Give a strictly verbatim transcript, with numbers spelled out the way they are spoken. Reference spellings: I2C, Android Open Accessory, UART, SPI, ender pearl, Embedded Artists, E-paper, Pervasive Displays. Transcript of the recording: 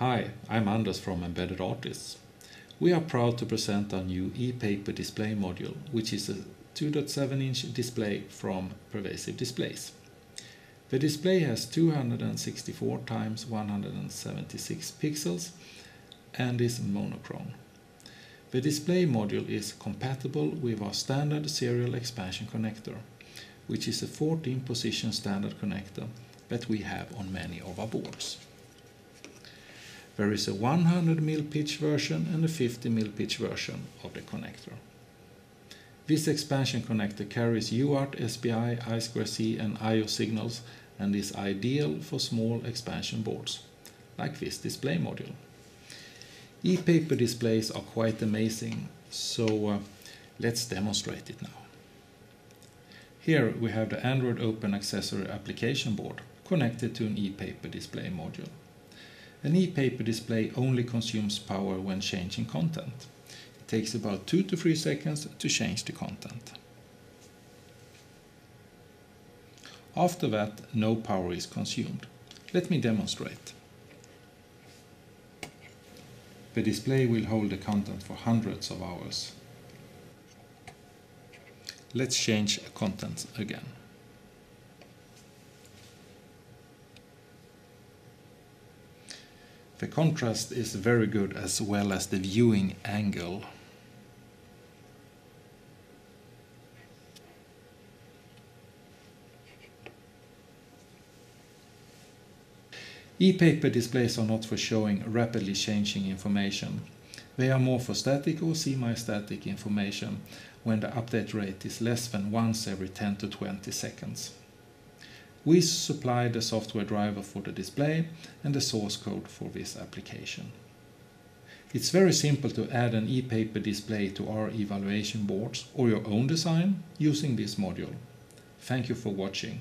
Hi, I'm Anders from Embedded Artists. We are proud to present our new E-paper display module, which is a two point seven inch display from Pervasive Displays. The display has two hundred sixty-four times one hundred seventy-six pixels and is monochrome. The display module is compatible with our standard serial expansion connector, which is a fourteen position standard connector that we have on many of our boards. There is a one hundred millimeter pitch version and a fifty millimeter pitch version of the connector. This expansion connector carries U A R T, S P I, I two C and I O signals and is ideal for small expansion boards, like this display module. E-paper displays are quite amazing, so uh, let's demonstrate it now. Here we have the Android Open Accessory application board connected to an e-paper display module. An e-paper display only consumes power when changing content. It takes about two to three seconds to change the content. After that, no power is consumed. Let me demonstrate. The display will hold the content for hundreds of hours. Let's change content again. The contrast is very good, as well as the viewing angle. E-paper displays are not for showing rapidly changing information. They are more for static or semi-static information when the update rate is less than once every ten to twenty seconds. We supply the software driver for the display and the source code for this application. It's very simple to add an e-paper display to our evaluation boards or your own design using this module. Thank you for watching.